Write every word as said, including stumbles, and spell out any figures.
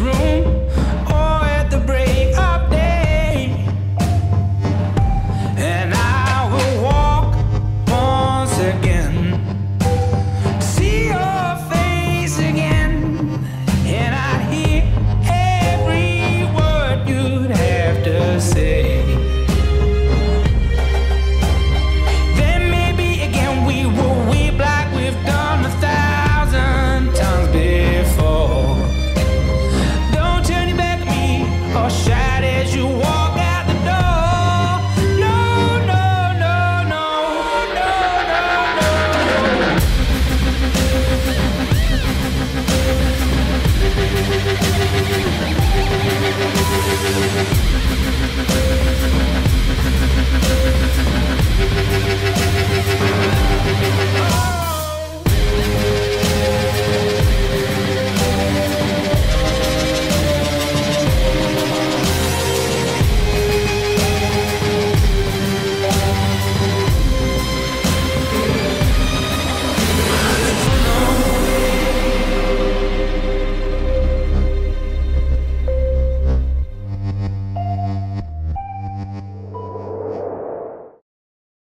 room.